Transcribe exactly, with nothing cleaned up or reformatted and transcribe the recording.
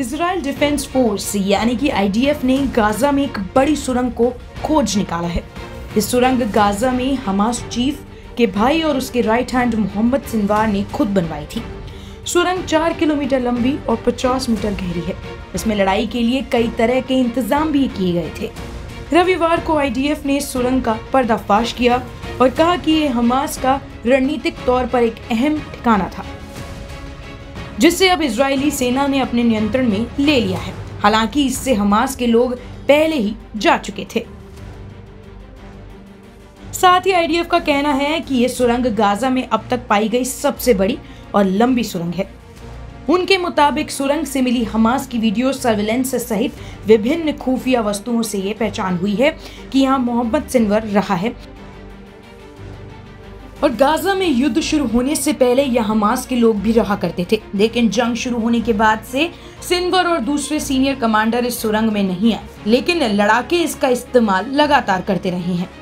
Israel defence force यानी कि I D F ने गाजा में एक बड़ी सुरंग को खोज निकाला है। इस सुरंग गाजा में हमास चीफ के भाई और उसके राइट हैंड मोहम्मद सिनवार ने खुद बनवाई थी। सुरंग चार किलोमीटर लंबी और पचास मीटर गहरी है। इसमें लड़ाई के लिए कई तरह के इंतजाम भी किए गए थे। रविवार को आई डी एफ ने सुरंग का पर्दाफाश किया और कहा कि ये हमास का रणनीतिक तौर पर एक अहम ठिकाना था, जिससे अब इजरायली सेना ने अपने नियंत्रण में ले लिया है। हालांकि इससे हमास के लोग पहले ही जा चुके थे। साथ ही आई डी एफ का कहना है कि ये सुरंग गाजा में अब तक पाई गई सबसे बड़ी और लंबी सुरंग है। उनके मुताबिक सुरंग से मिली हमास की वीडियो सर्विलेंस सहित विभिन्न खुफिया वस्तुओं से ये पहचान हुई है कि यहाँ मोहम्मद सिनवर रहा है और गाजा में युद्ध शुरू होने से पहले यहाँ हमास के लोग भी रहा करते थे, लेकिन जंग शुरू होने के बाद से सिनवर और दूसरे सीनियर कमांडर इस सुरंग में नहीं आए, लेकिन लड़ाके इसका इस्तेमाल लगातार करते रहे हैं।